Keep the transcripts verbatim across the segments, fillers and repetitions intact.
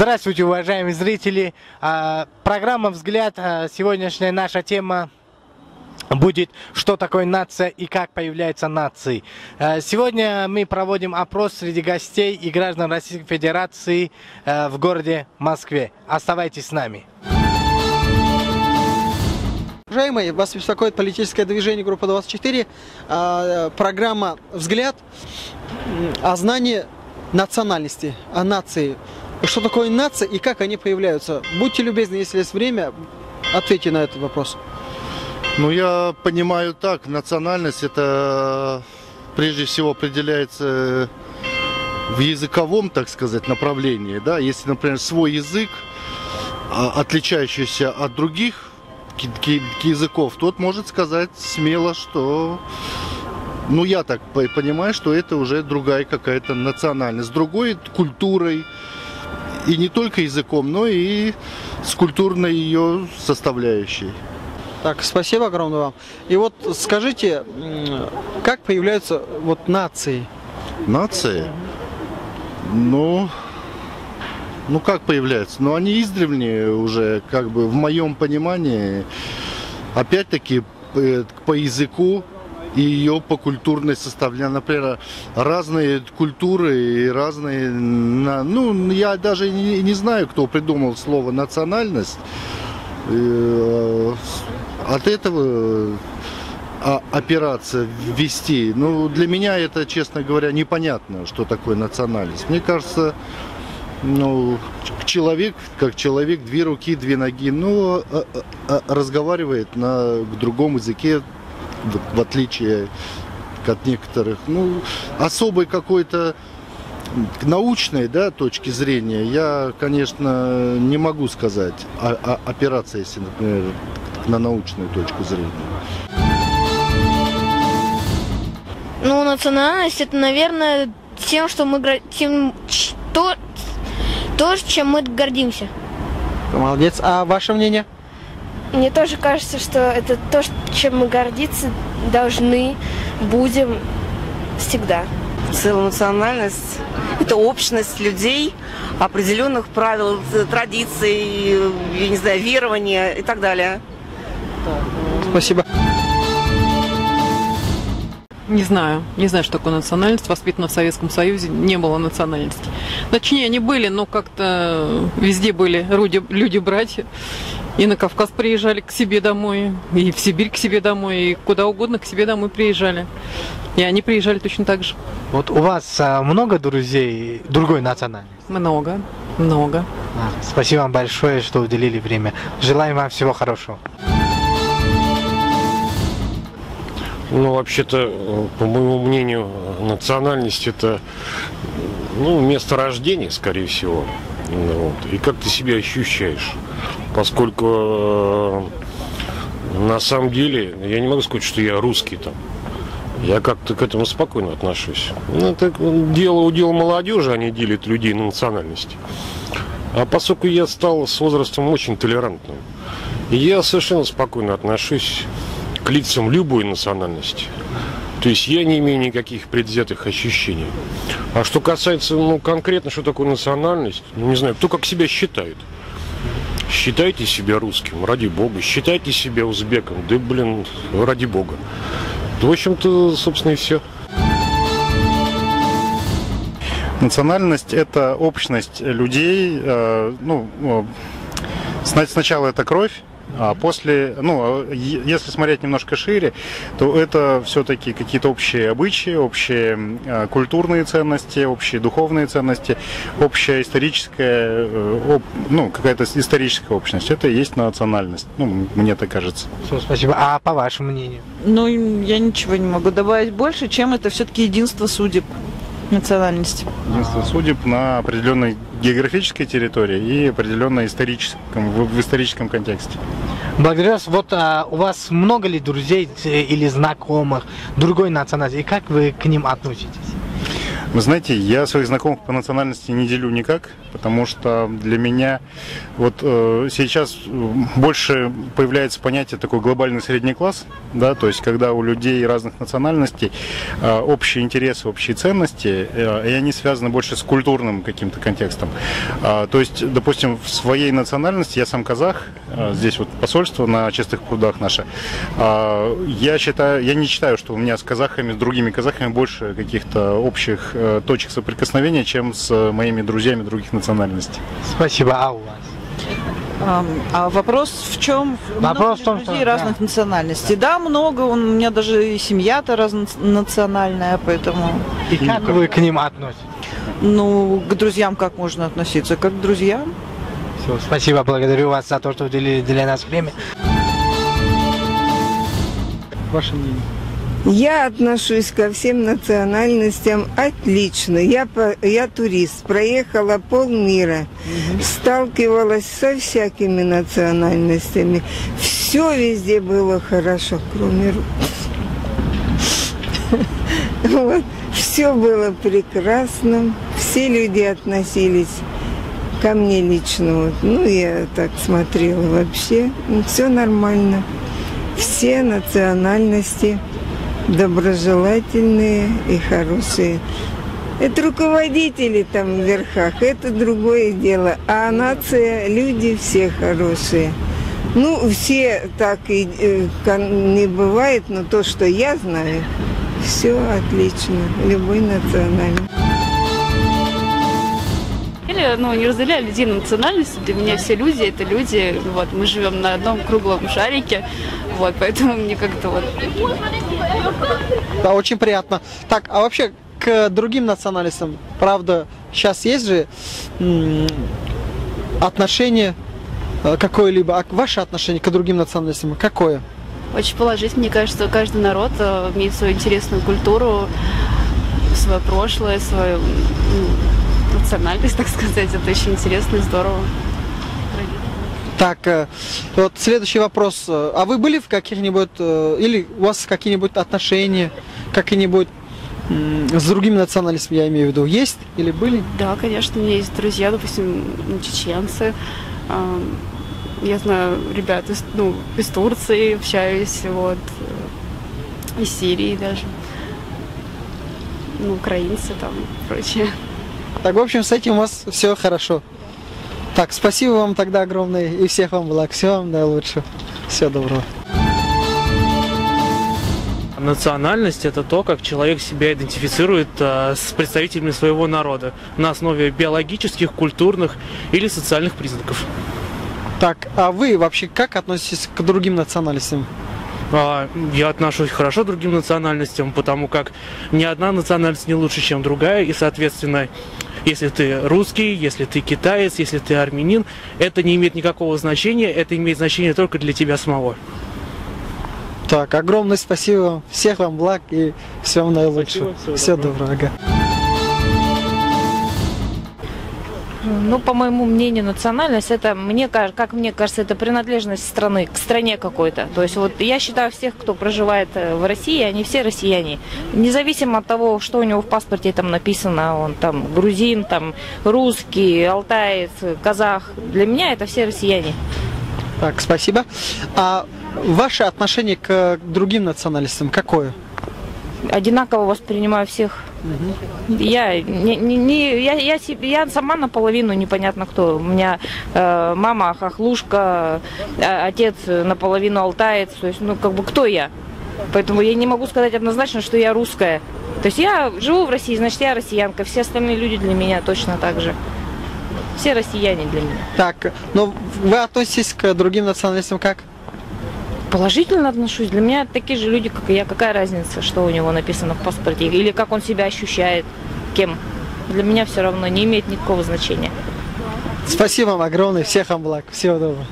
Здравствуйте, уважаемые зрители! Программа «Взгляд». Сегодняшняя наша тема будет «Что такое нация и как появляются нации?». Сегодня мы проводим опрос среди гостей и граждан Российской Федерации в городе Москве. Оставайтесь с нами. Уважаемые, вас беспокоит политическое движение «Группа двадцать четыре», программа «Взгляд» о знании национальности, о нации. Что такое нация и как они появляются? Будьте любезны, если есть время, ответьте на этот вопрос. Ну, я понимаю так, национальность это прежде всего определяется в языковом, так сказать, направлении. Да? Если, например, свой язык, отличающийся от других языков, тот может сказать смело, что... Ну, я так понимаю, что это уже другая какая-то национальность, с другой культурой. И не только языком, но и с культурной ее составляющей. Так, спасибо огромное вам. И вот скажите, как появляются вот нации? Нации? Ну, ну как появляются? Ну, они издревле уже, как бы, в моем понимании, опять-таки, по языку и ее по культурной составляющей. Например, разные культуры и разные... Ну, я даже не, не знаю, кто придумал слово «национальность». От этого опираться, ввести. Ну, для меня это, честно говоря, непонятно, что такое национальность. Мне кажется, ну, человек, как человек, две руки, две ноги, ну, разговаривает на другом языке, в отличие от некоторых, ну, особой какой-то научной, да, точки зрения я, конечно, не могу сказать, а, а, опираться, если, например, на научную точку зрения. Ну, национальность это, наверное, тем, что мы тем, что, то, чем мы гордимся. Молодец. А ваше мнение? Мне тоже кажется, что это то, чем мы гордиться должны, будем всегда. В целом национальность – это общность людей, определенных правил, традиций, я не знаю, верования и так далее. Спасибо. Не знаю, не знаю, что такое национальность. Воспитана в Советском Союзе, не было национальности. Точнее, они были, но как-то везде были люди-братья. И на Кавказ приезжали к себе домой, и в Сибирь к себе домой, и куда угодно к себе домой приезжали. И они приезжали точно так же. Вот у вас много друзей другой национальности? Много, много. А, спасибо вам большое, что уделили время. Желаем вам всего хорошего. Ну, вообще-то, по моему мнению, национальность – это, ну, место рождения, скорее всего. Вот. И как ты себя ощущаешь, поскольку э, на самом деле я не могу сказать, что я русский там, я как-то к этому спокойно отношусь. Ну, это дело удел молодежи, они делят людей на национальности. А поскольку я стал с возрастом очень толерантным, я совершенно спокойно отношусь к лицам любой национальности. То есть я не имею никаких предвзятых ощущений. А что касается, ну, конкретно, что такое национальность, ну, не знаю, кто как себя считает. Считайте себя русским, ради бога. Считайте себя узбеком, да, блин, ради бога. В общем-то, собственно, и все. Национальность – это общность людей, э, ну, сначала это кровь. А после, ну, если смотреть немножко шире, то это все-таки какие-то общие обычаи, общие э, культурные ценности, общие духовные ценности, общая историческая, э, об, ну, какая-то историческая общность. Это и есть национальность, ну, мне так кажется. Все, спасибо. А по вашему мнению? Ну, я ничего не могу добавить больше, чем это все-таки единство судеб. Национальность. Единство судеб на определенной географической территории и определенно историческом, в, в историческом контексте. Благодарю вас. Вот а, у вас много ли друзей или знакомых другой национальности? И как вы к ним относитесь? Вы знаете, я своих знакомых по национальности не делю никак. потому что для меня вот э, сейчас больше появляется понятие такой глобальный средний класс, да, то есть когда у людей разных национальностей э, общие интересы, общие ценности, э, и они связаны больше с культурным каким-то контекстом. Э, то есть, допустим, в своей национальности, я сам казах, э, здесь вот посольство на Чистых прудах наше, э, я считаю, я не считаю, что у меня с казахами, с другими казахами больше каких-то общих э, точек соприкосновения, чем с моими друзьями других национальностей. Спасибо. А у вас? А, а вопрос в чем? Вопрос в том, что... разных да. национальностей. Да, да много, он, у меня даже и семья-то разнонациональная, поэтому... И как вы к ним относитесь? Ну, к друзьям как можно относиться? Как к друзьям. Все, спасибо, благодарю вас за то, что уделили для нас время. Ваше мнение? Я отношусь ко всем национальностям отлично. Я, я турист, проехала полмира, угу. сталкивалась со всякими национальностями. Все везде было хорошо, кроме русских. Все было прекрасно, все люди относились ко мне лично. Ну, я так смотрела вообще, все нормально. Все национальности доброжелательные и хорошие. Это руководители там в верхах, это другое дело. А нация, люди все хорошие. Ну, все так и не бывает, но то, что я знаю, все отлично, любой национальности. Ну, не разделяю людей на национальности, для меня все люди это люди, вот, мы живем на одном круглом шарике, вот, поэтому мне как-то вот... Да, очень приятно. Так, а вообще к другим национальностям, правда, сейчас есть же отношение какое-либо, а ваше отношение к другим национальностям какое? Очень положительно, мне кажется, каждый народ имеет свою интересную культуру, свое прошлое, свое... национальность, так сказать, это очень интересно и здорово. Так, вот следующий вопрос. А вы были в каких-нибудь, или у вас какие-нибудь отношения, какие-нибудь с другими национальностями, я имею в виду, есть или были? Да, конечно, у меня есть друзья, допустим, чеченцы. Я знаю ребят из, ну, из Турции, общаюсь, вот, из Сирии даже, ну, украинцы там и прочее. Так, в общем, с этим у вас все хорошо. Так, спасибо вам тогда огромное и всех вам благ. Всего вам наилучшего. Всего доброго. Национальность – это то, как человек себя идентифицирует а, с представителями своего народа на основе биологических, культурных или социальных признаков. Так, а вы вообще как относитесь к другим национальностям? Я отношусь хорошо к другим национальностям, потому как ни одна национальность не лучше, чем другая. И, соответственно, если ты русский, если ты китаец, если ты армянин, это не имеет никакого значения, это имеет значение только для тебя самого. Так, огромное спасибо вам, всех вам благ и всего наилучшего. Спасибо, всего доброго. Всего доброго. Ну, по моему мнению, национальность, это, мне, как мне кажется, это принадлежность страны, к стране какой-то. То есть вот я считаю всех, кто проживает в России, они все россияне. Независимо от того, что у него в паспорте там написано, он там грузин, там русский, алтаец, казах. Для меня это все россияне. Так, спасибо. А ваше отношение к другим национальностям какое? Одинаково воспринимаю всех. Угу. Я, не, не, я, я, я сама наполовину непонятно кто. У меня э, мама хохлушка, э, отец наполовину алтаец. То есть, ну, как бы, кто я? Поэтому я не могу сказать однозначно, что я русская. То есть я живу в России, значит, я россиянка. Все остальные люди для меня точно так же. Все россияне для меня. Так, но вы относитесь к другим национальностям как? Положительно отношусь. Для меня такие же люди, как и я. Какая разница, что у него написано в паспорте? Или как он себя ощущает? Кем? Для меня все равно не имеет никакого значения. Спасибо вам огромное. Всех вам благ. Всего доброго.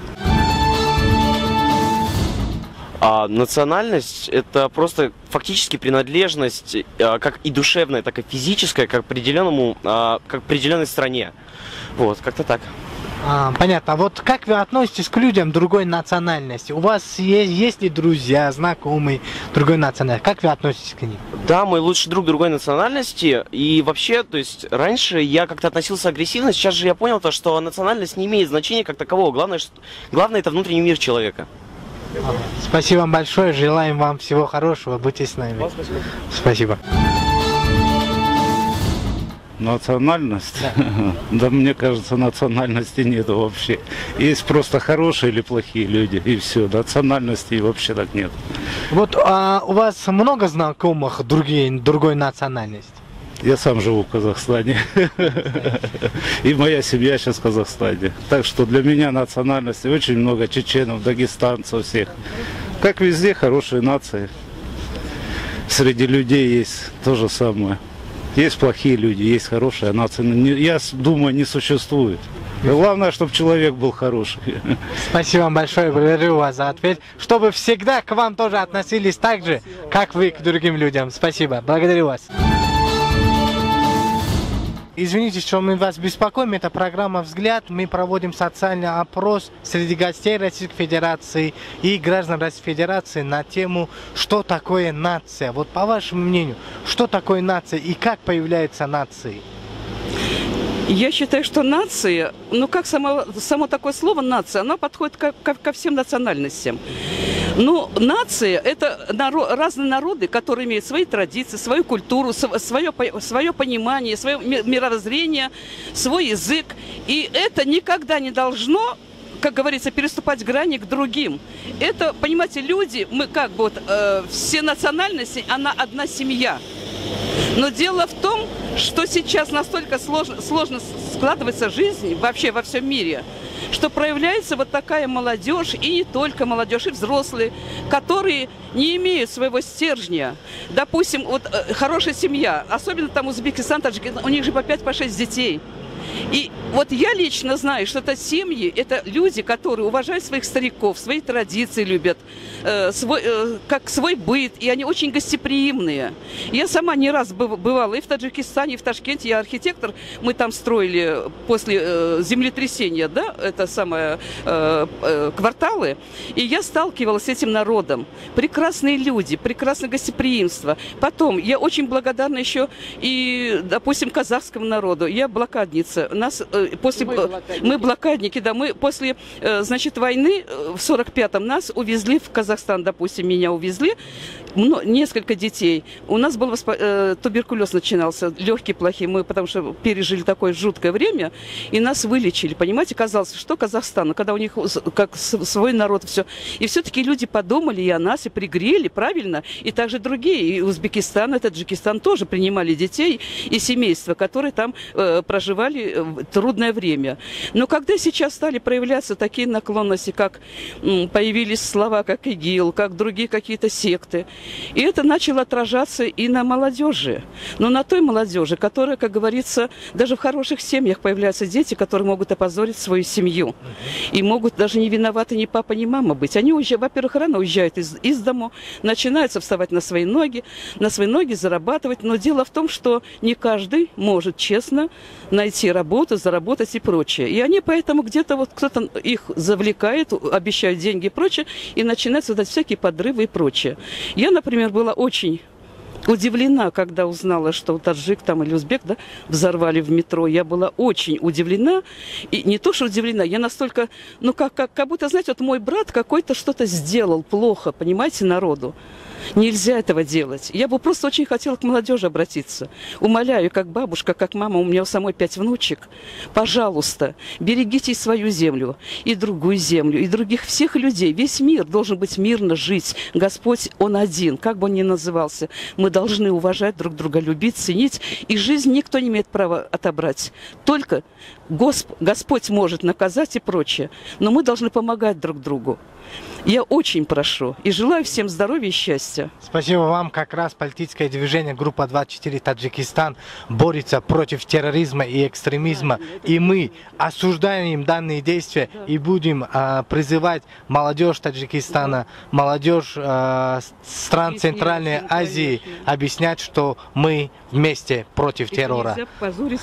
А, национальность – это просто фактически принадлежность а, как и душевная, так и физическая, к определенному, а, к определенной стране. Вот, как-то так. А, понятно. А вот как вы относитесь к людям другой национальности? У вас есть, есть ли друзья, знакомые другой национальности? Как вы относитесь к ним? Да, мой лучший друг другой национальности. И вообще, то есть, раньше я как-то относился агрессивно, сейчас же я понял то, что национальность не имеет значения как такового. Главное, что... Главное, это внутренний мир человека. Спасибо вам большое. Желаем вам всего хорошего. Будьте с нами. Спасибо. Национальность? Да. Да, мне кажется, национальности нет вообще. Есть просто хорошие или плохие люди, и все. Национальности вообще так нет. Вот а у вас много знакомых другие, другой национальности? Я сам живу в Казахстане. И моя семья сейчас в Казахстане. Так что для меня национальности очень много чеченов, дагестанцев всех. Как везде, хорошие нации. Среди людей есть то же самое. Есть плохие люди, есть хорошие нации. Я думаю, не существует. Главное, чтобы человек был хороший. Спасибо вам большое, благодарю вас за ответ. Чтобы всегда к вам тоже относились так же, как вы к другим людям. Спасибо, благодарю вас. Извините, что мы вас беспокоим. Это программа «Взгляд». Мы проводим социальный опрос среди гостей Российской Федерации и граждан Российской Федерации на тему, что такое нация. Вот по вашему мнению, что такое нация и как появляются нации? Я считаю, что нация, ну как само, само такое слово «нация», она подходит ко, ко, ко всем национальностям. Ну, нации – это народ, разные народы, которые имеют свои традиции, свою культуру, свое, свое понимание, свое мировоззрение, свой язык. И это никогда не должно, как говорится, переступать грани к другим. Это, понимаете, люди, мы как бы вот, э, все национальности, она одна семья. Но дело в том, что сейчас настолько сложно, сложно складывается жизнь вообще во всем мире, что проявляется вот такая молодежь, и не только молодежь, и взрослые, которые не имеют своего стержня. Допустим, вот хорошая семья, особенно там Узбекистан, Таджикистан, у них же по пять-шесть детей. И вот я лично знаю, что это семьи, это люди, которые уважают своих стариков, свои традиции любят, э, свой, э, как свой быт, и они очень гостеприимные. Я сама не раз бывала и в Таджикистане, и в Ташкенте, я архитектор, мы там строили после э, землетрясения, да, это самое, э, э, кварталы, и я сталкивалась с этим народом. Прекрасные люди, прекрасное гостеприимство. Потом, я очень благодарна еще и, допустим, казахскому народу, я блокадница. Нас после мы блокадники. мы блокадники, да, мы после, значит, войны в сорок пятом нас увезли в Казахстан, допустим, меня увезли, несколько детей. У нас был туберкулез начинался, легкий, плохий, мы потому что пережили такое жуткое время и нас вылечили, понимаете, казалось, что Казахстан, когда у них как свой народ все, и все-таки люди подумали и о нас и пригрели, правильно, и также другие, и Узбекистан, и Таджикистан тоже принимали детей и семейства, которые там э, проживали. Трудное время. Но когда сейчас стали проявляться такие наклонности, как появились слова, как ИГИЛ, как другие какие-то секты, и это начало отражаться и на молодежи. Но на той молодежи, которая, как говорится, даже в хороших семьях появляются дети, которые могут опозорить свою семью. И могут даже не виноваты ни папа, ни мама быть. Они, во-первых, рано уезжают из, из дому, начинаются вставать на свои ноги, на свои ноги зарабатывать. Но дело в том, что не каждый может честно найти работу. работу, заработать и прочее. И они поэтому где-то вот кто-то их завлекает, обещают деньги и прочее, и начинаются вот всякие подрывы и прочее. Я, например, была очень удивлена, когда узнала, что таджик там или узбек, да, взорвали в метро. Я была очень удивлена. И не то, что удивлена, я настолько, ну, как, как, как будто, знаете, вот мой брат какой-то что-то сделал плохо, понимаете, народу. Нельзя этого делать. Я бы просто очень хотела к молодежи обратиться. Умоляю, как бабушка, как мама, у меня у самой пять внучек. Пожалуйста, берегите свою землю, и другую землю, и других всех людей. Весь мир должен быть мирно жить. Господь, Он один, как бы Он ни назывался. Мы должны уважать друг друга, любить, ценить. И жизнь никто не имеет права отобрать. Только Госп... Господь может наказать и прочее. Но мы должны помогать друг другу. Я очень прошу и желаю всем здоровья и счастья. Спасибо вам. Как раз политическое движение Группа двадцать четыре Таджикистан борется против терроризма и экстремизма. Да, это... И мы осуждаем данные действия, да, и будем а, призывать молодежь Таджикистана, да, молодежь а, стран Ведь Центральной Азии конечно. объяснять, что мы вместе против и террора.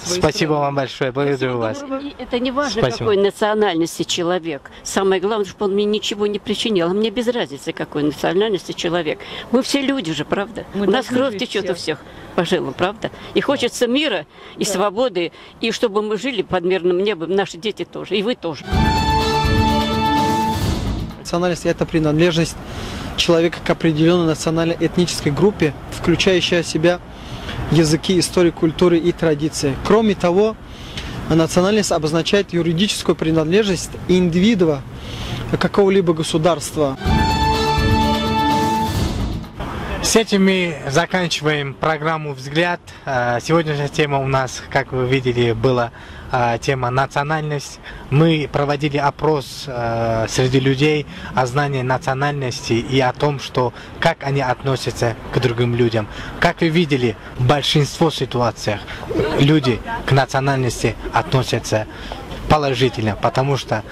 Спасибо страну. вам большое. Благодарю вас. Это не важно, Спасибо. какой национальности человек. Самое главное, чтобы он мне ничего не причинил. Мне без разницы, какой национальности человек. Мы все люди же, правда? Мы у нас кровь течет у всех по жилам, правда? И хочется мира, и да. свободы, и чтобы мы жили под мирным небом. Наши дети тоже, и вы тоже. Национальность – это принадлежность человека к определенной национально-этнической группе, включающая в себя языки, историю, культуры и традиции. Кроме того, национальность обозначает юридическую принадлежность индивидуума какого-либо государства. С этим мы заканчиваем программу «Взгляд». Сегодняшняя тема у нас, как вы видели, была тема «Национальность». Мы проводили опрос среди людей о знании национальности и о том, что, как они относятся к другим людям. Как вы видели, в большинстве ситуаций люди к национальности относятся положительно, потому что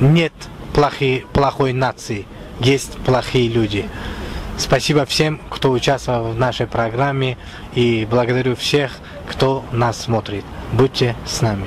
нет плохой, плохой нации, есть плохие люди. Спасибо всем, кто участвовал в нашей программе, и благодарю всех, кто нас смотрит. Будьте с нами.